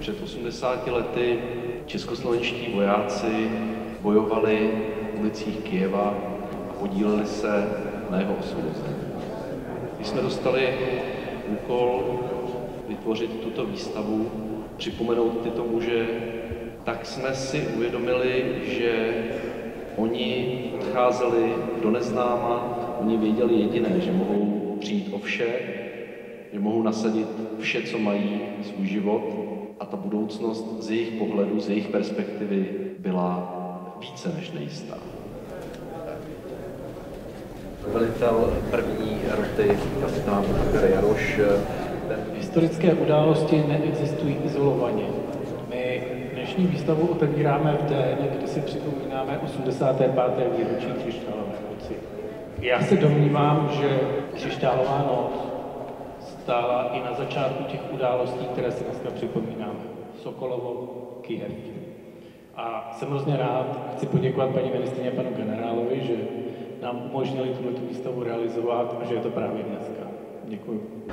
Před 80 lety českoslovenští vojáci bojovali v ulicích Kyjeva a podíleli se na jeho osvobození. Když jsme dostali úkol vytvořit tuto výstavu, připomenout tyto muže, tak jsme si uvědomili, že oni odcházeli do neznáma, oni věděli jediné, že mohou přijít o vše, že mohou nasadit vše, co mají, svůj život, a ta budoucnost z jejich pohledu, z jejich perspektivy byla více než nejistá. Velitel první roty kapitán Jaroš. Historické události neexistují izolovaně. My dnešní výstavu otevíráme v den, kdy si připomínáme 85. výročí křišťálové noci. Já se domnívám, že křišťálová noc stála i na začátku těch událostí, které si dneska připomínáme. Sokolovo, Kyjev. A jsem hrozně rád, chci poděkovat paní ministryně a panu generálovi, že nám umožnili tuto výstavu realizovat a že je to právě dneska. Děkuji.